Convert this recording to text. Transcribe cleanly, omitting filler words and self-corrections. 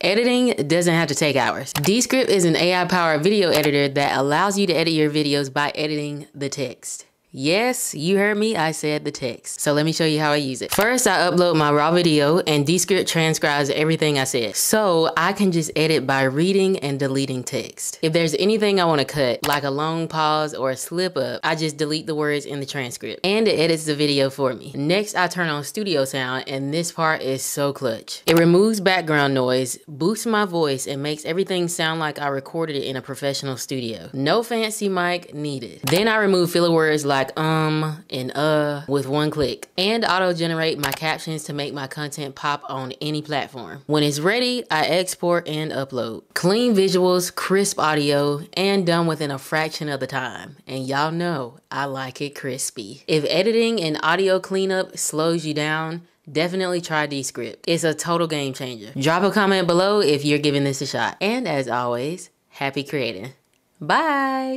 Editing doesn't have to take hours. Descript is an AI-powered video editor that allows you to edit your videos by editing the text. Yes, you heard me, I said the text. So let me show you how I use it. First, I upload my raw video and Descript transcribes everything I said. So I can just edit by reading and deleting text. If there's anything I want to cut, like a long pause or a slip up, I just delete the words in the transcript and it edits the video for me. Next, I turn on studio sound and this part is so clutch. It removes background noise, boosts my voice and makes everything sound like I recorded it in a professional studio. No fancy mic needed. Then I remove filler words like and with one click and auto-generate my captions to make my content pop on any platform. When it's ready, I export and upload. Clean visuals, crisp audio, and done within a fraction of the time. And y'all know I like it crispy. If editing and audio cleanup slows you down, definitely try Descript. It's a total game changer. Drop a comment below if you're giving this a shot. And as always, happy creating. Bye!